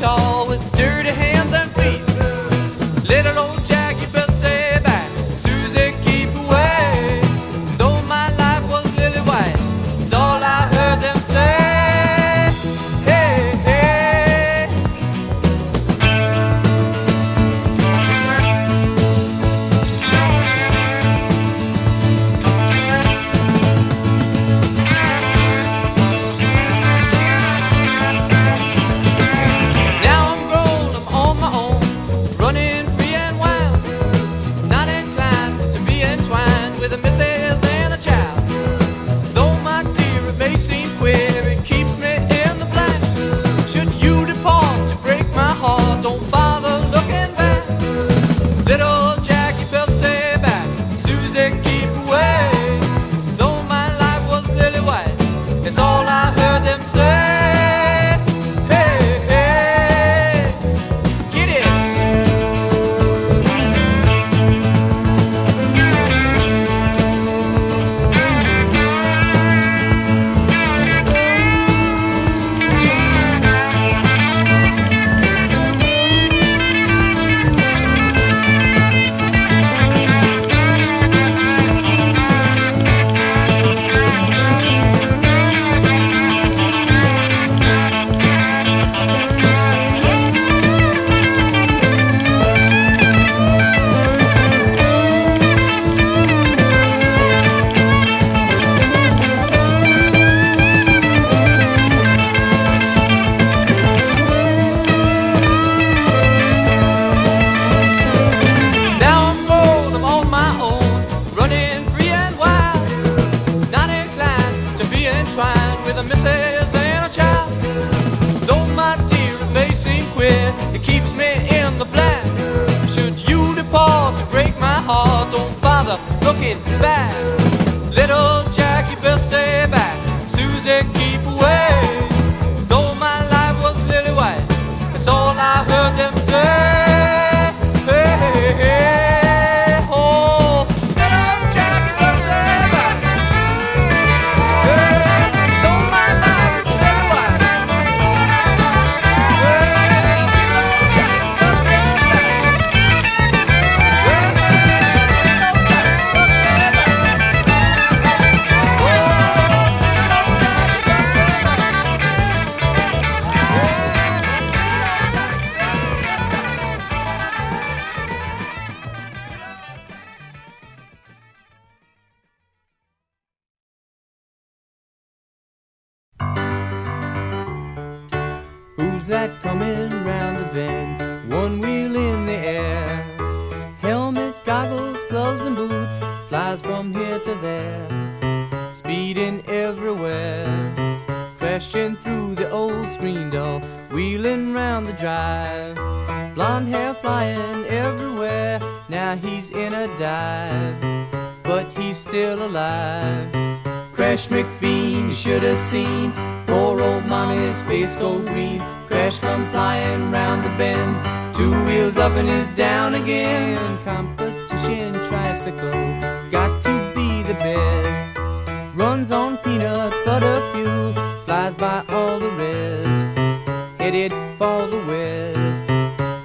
tall with dirty hands and feet. Little old Jack, you best stay back, Susie, keep away. Though my life was lily white, it's all I heard them say. Hey, with a missus and a child. Though my dear, it may seem queer, it keeps me in the black. Should you depart to break my heart, don't bother looking back. Little Jack, you best stay back, Susie, keep away. Though my life was lily white, it's all I heard them say. Hey, hey, hey. Who's that coming round the bend, one wheel in the air? Helmet, goggles, gloves and boots, flies from here to there. Speeding everywhere, crashing through the old screen door, wheeling round the drive. Blonde hair flying everywhere, now he's in a dive, but he's still alive. Crash McBean, you should have seen poor old mommy's face go green. Crash come flying round the bend, two wheels up and he's down again. Competition tricycle, got to be the best. Runs on peanut butter fuel, flies by all the rest, headed for the west.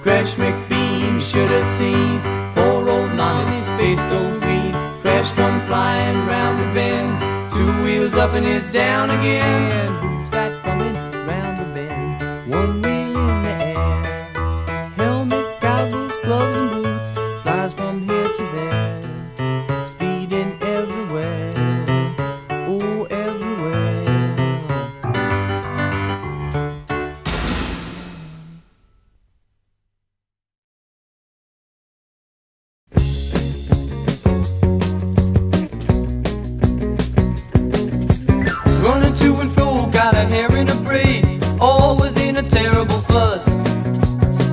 Crash McBean, should have seen poor old mommy's face go green. Crash come flying round the bend, two wheels up and he's down again. Who's that coming round the bend, one wheel in the air? Helmet, goggles, gloves and boots, flies from here to there. Speeding everywhere, oh everywhere. To and fro, got a hair in a braid, always in a terrible fuss,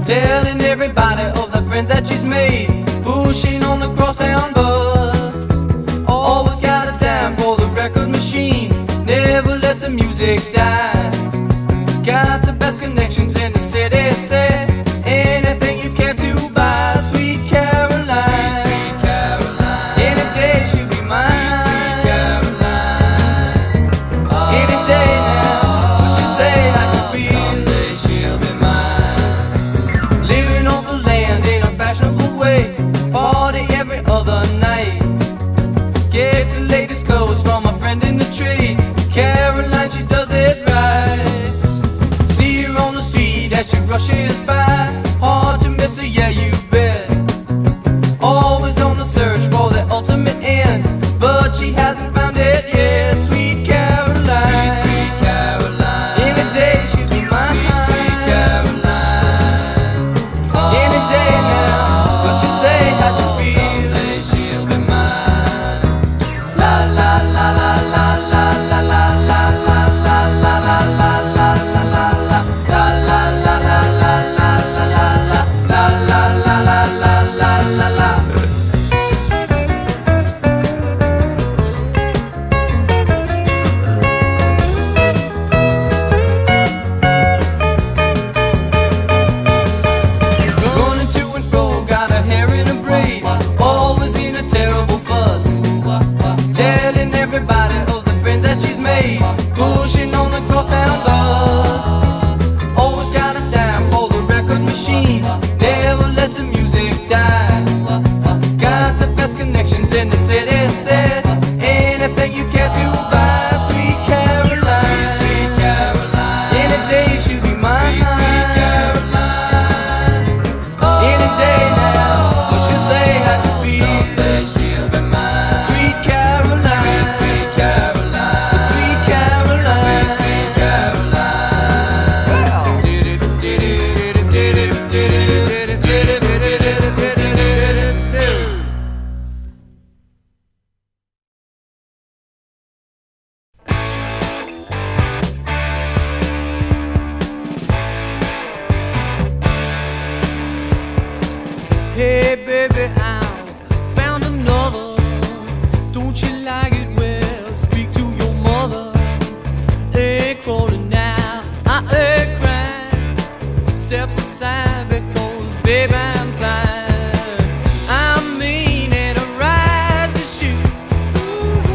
telling everybody of the friends that she's made, pushing on the crosstown bus. Always got a dime for the record machine, never let the music die. Got the best connections in the city, said anything you care to buy. Sweet Caroline, sweet, sweet Caroline, any day she'll be mine. Any day now, she'll say I should be. Someday she'll be mine. as she rushes by. Hard to miss her, yeah, you bet. Always on the search for the ultimate end, but she hasn't found it yet. Sweet Caroline, sweet, sweet Caroline, any day she'll be mine. Sweet, sweet Caroline, oh, any day now. But she'll say how she feels. Someday she'll be mine. La la la la la la la la la la la la la la. Pushing on the cross-town bus, always got a dime for the record machine, never lets the music die. Got the best connections in the city, said anything you care to buy. Sweet Caroline, sweet, sweet Caroline, any day she'll be mine. Sweet, sweet Caroline, oh, any day now. But she'll say how she feels. Someday she'll be mine. Sweet Caroline, sweet, sweet Caroline. Hey baby, I found another. Don't you like it? Well, speak to your mother. Hey, calling now, I ain't crying. Step aside because baby I'm blind. I mean it, a right to shoot.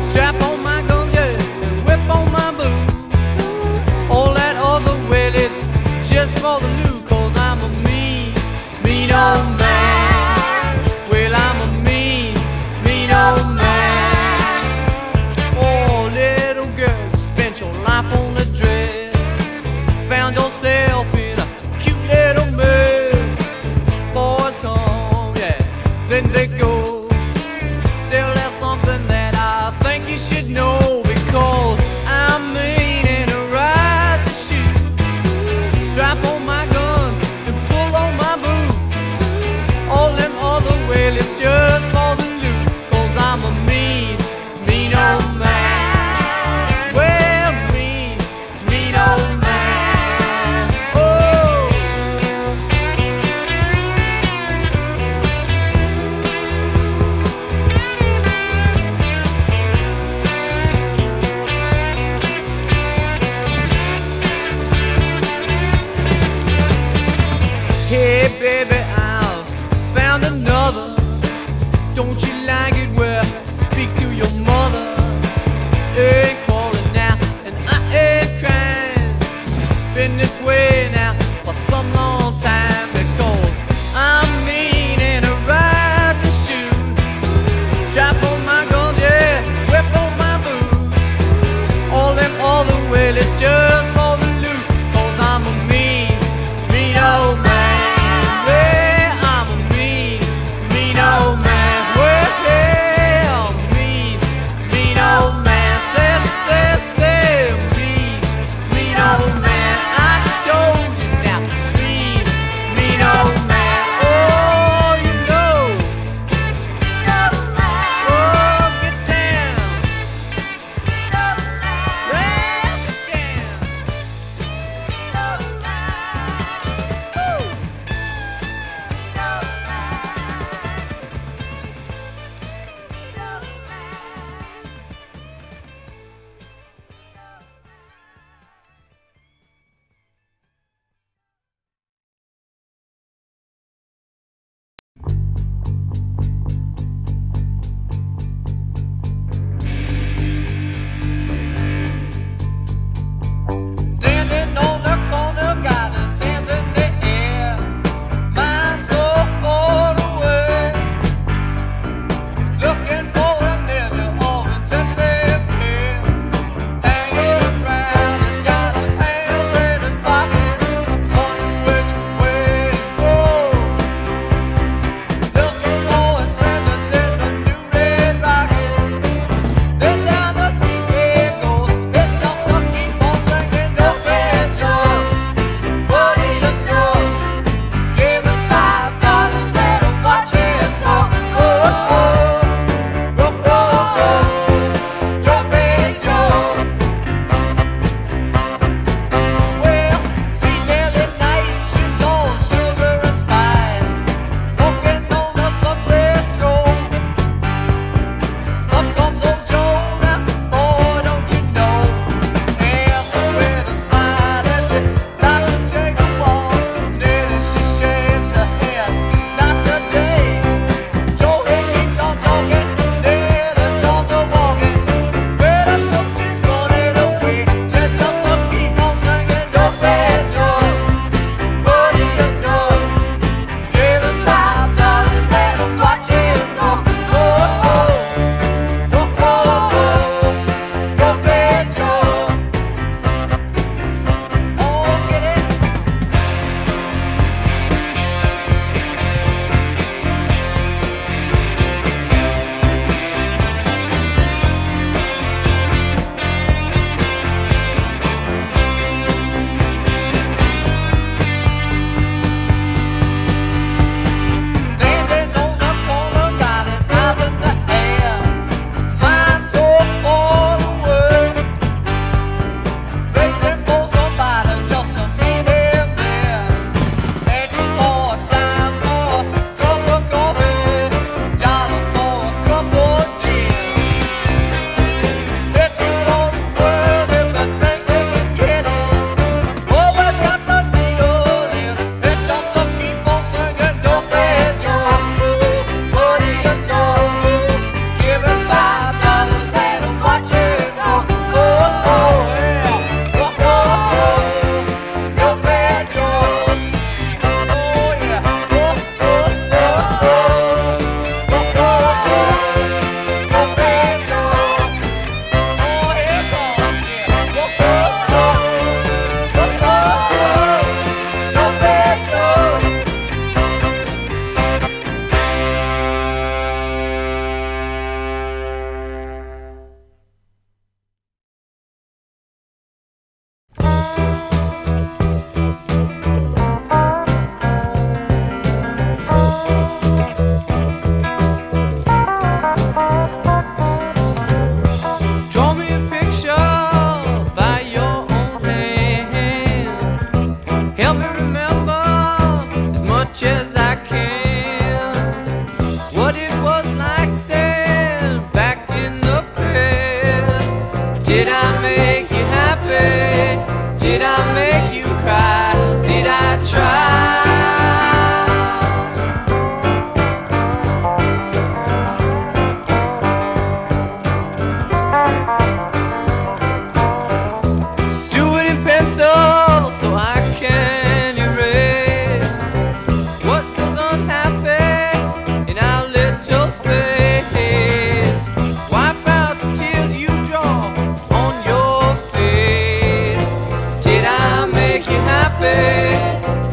Strap on my gun, yeah, and whip on my boots. All that other way is just for the loot. Cause I'm a mean, mean old man. Old man, I told you now, mean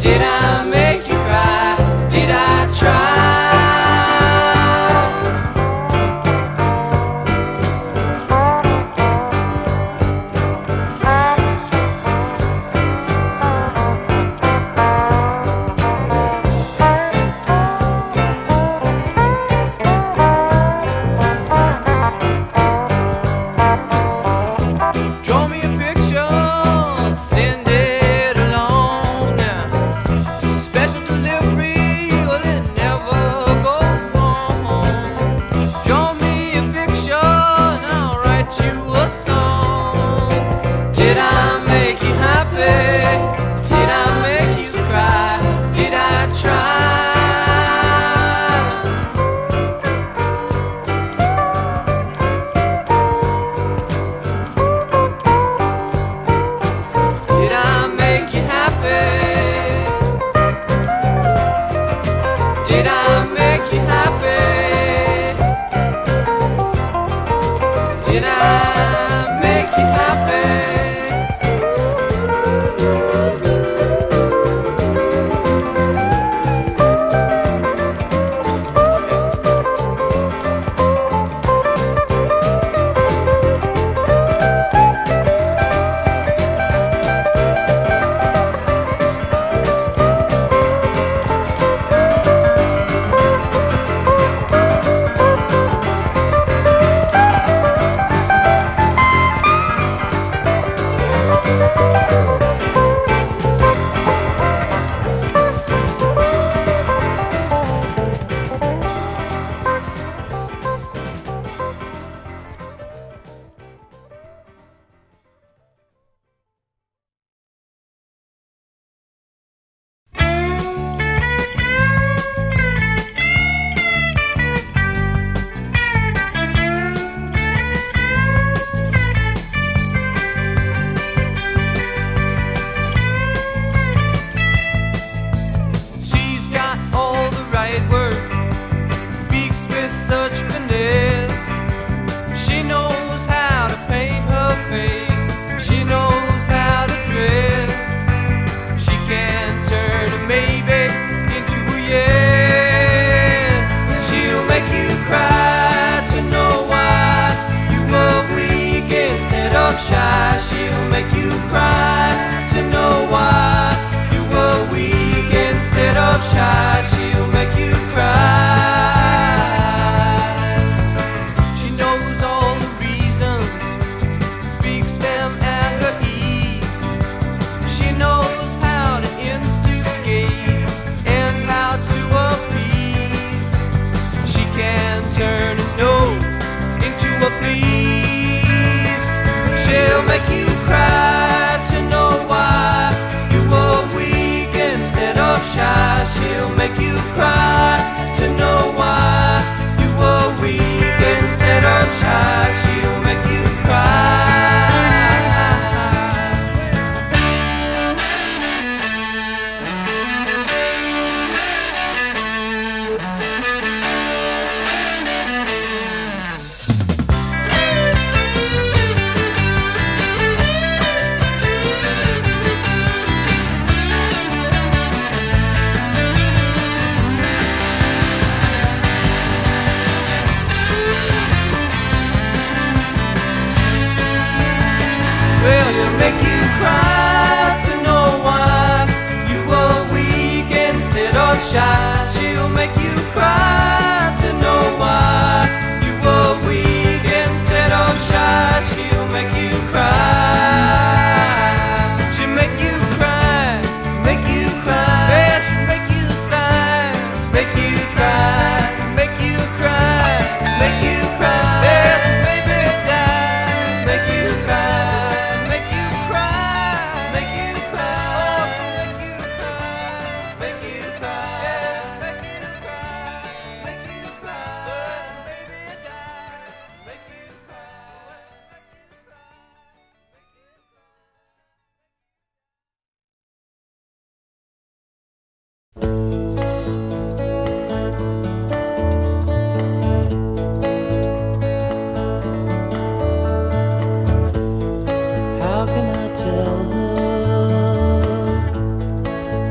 Did I make you cry? Did I try? Draw me a picture, send it. Did I make you happy? Did I make you happy?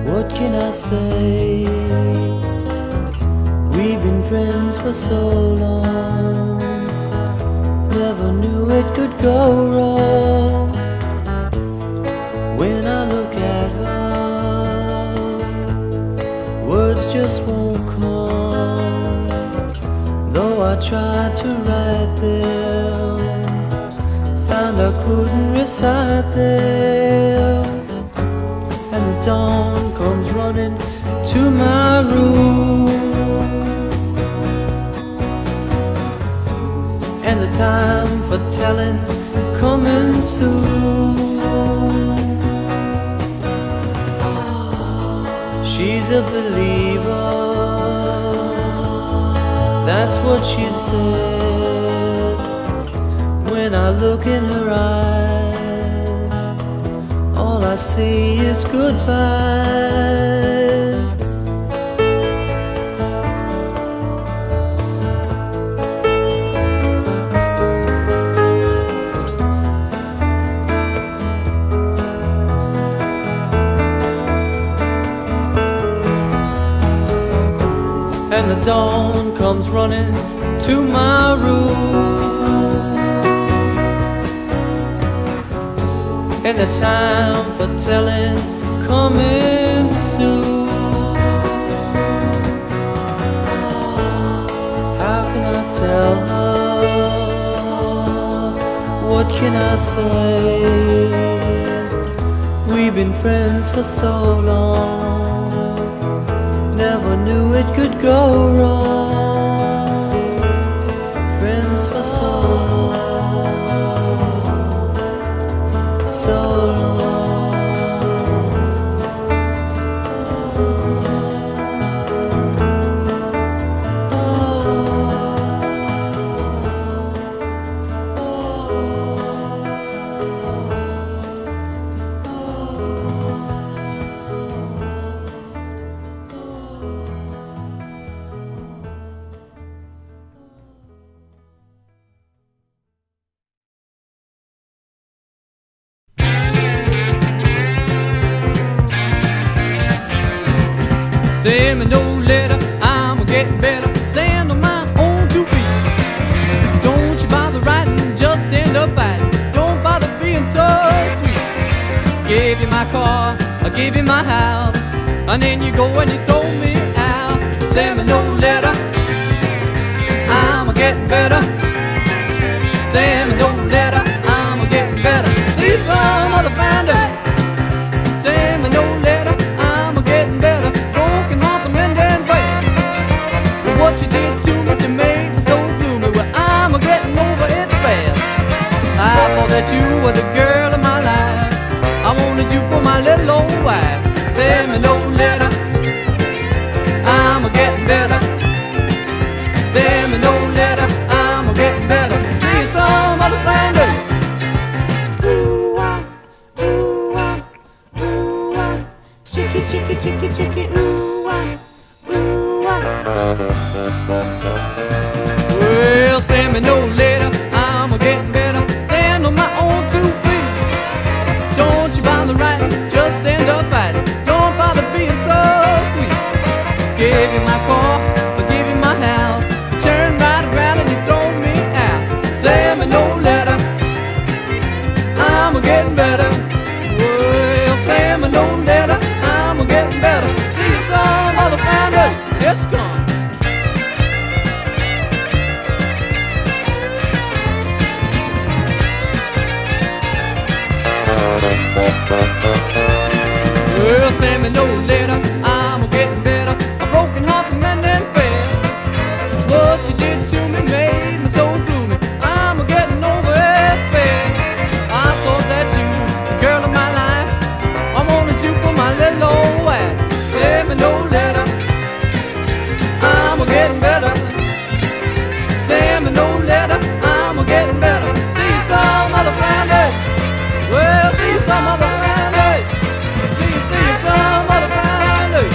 What can I say? We've been friends for so long, never knew it could go wrong. When I look at her, words just won't come. Though I tried to write them, found I couldn't recite them. And the dawn comes running to my room, and the time for telling's coming soon. She's a believer, that's what she said. When I look in her eyes, all I see is goodbye. And the dawn comes running to my room, and the time for telling's coming soon. How can I tell her? What can I say? We've been friends for so long, never knew it could go wrong. Friends for so long, so send me no letter, I'ma get better. Stand on my own two feet. Don't you bother writing, just stand up fighting. Don't bother being so sweet. Give you my car, I give you my house, and then you go and you throw me out. Send me no letter, I'ma get better. Send me no letter, I'ma get better. See some other finder. Send me no letter, I'ma get better. What you did to me to make me so gloomy, well, I'm a-getting over it fast. I thought that you were the girl of my life, I wanted you for my little old wife. Send me no letter, I'm a-getting better. Send me no letter, I'm a-getting better. See you some other fine day. Ooh-ah, ooh-ah, ooh-ah, chicky, chicky, chicky, chicky, ooh-ah. Well, send me no letter, I'm a-getting better. Stand on my own two feet. Don't you bother writing, just stand up fighting. Don't bother being so sweet. Give you my car, I'll give you my house, you turn right around and you throw me out. Send me no letter, I'm a-getting better. Well, send me no letter, I'm a-getting better. See you some other founder, it's gone. Well, send me no letter, I'm a-getting better. A broken heart's a mending fast. What you did to me made me so gloomy, I'm a-getting over it fast. I thought that you, the girl of my life, I wanted you for my little old wife. Send me no letter, I'm a-getting better. Send me no letter, I'm a-getting better. See some other fine day. Well, see some other fine day. See some other fine day.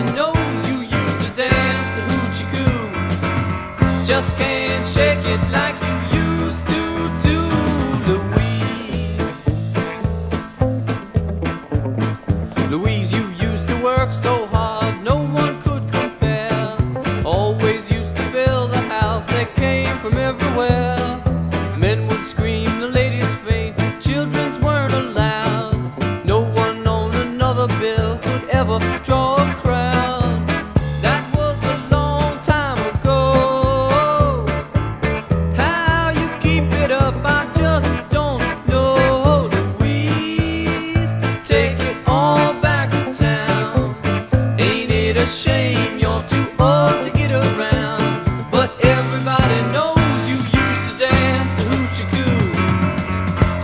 Everybody knows you used to dance the hoochie coo. Just can't shake it like you used to do, Louise. Louise, you used to work so hard, no one could compare. Always used to build a house that came from everywhere. Men would scream, the ladies faint, children's weren't allowed. No one on another bill could ever draw a crowd. That was a long time ago. How you keep it up, I just don't know. Louise, take it all back to town. Ain't it a shame you're too old to get around? But everybody knows you used to dance the hoochie coo.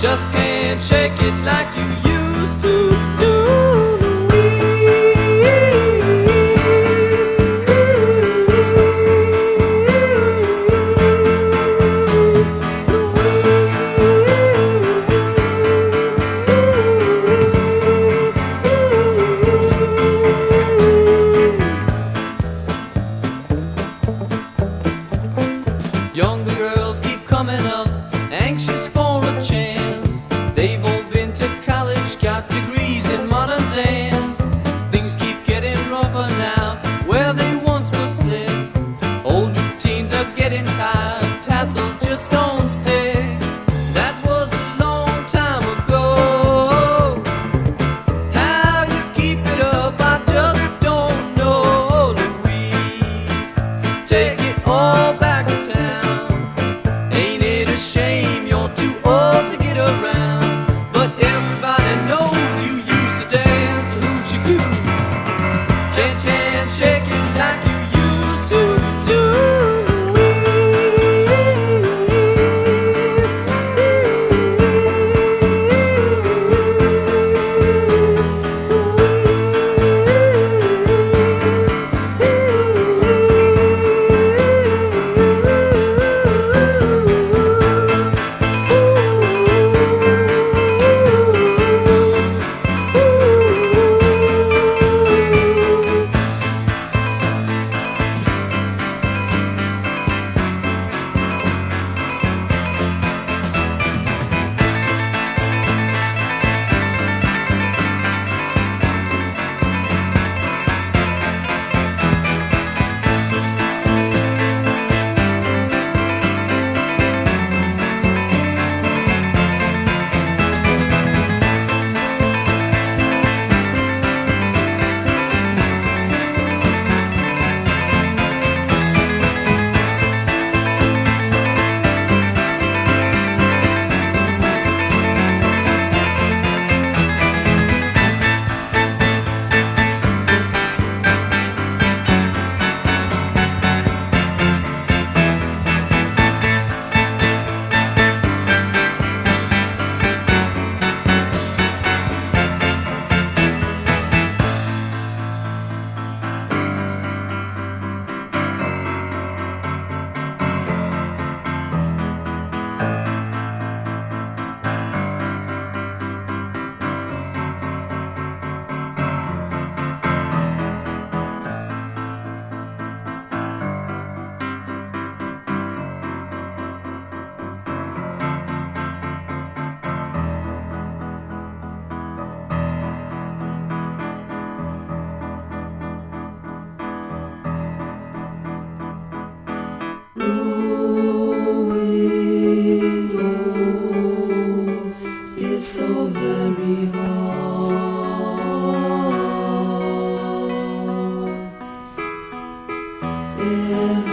Just can't shake it like you used to do. Younger girls keep coming up, anxious for a chance. They've all been to college, got degrees in modern dance. Things keep getting rougher now, where they once were slim. Older teens are getting tired, tassels just don't stick. That was a long time ago. How you keep it up, I just don't know. Louise, take it all back. Shame you're too old to get around, but everybody knows you used to dance the hoochie coo. Can't shake it like you used to Yeah.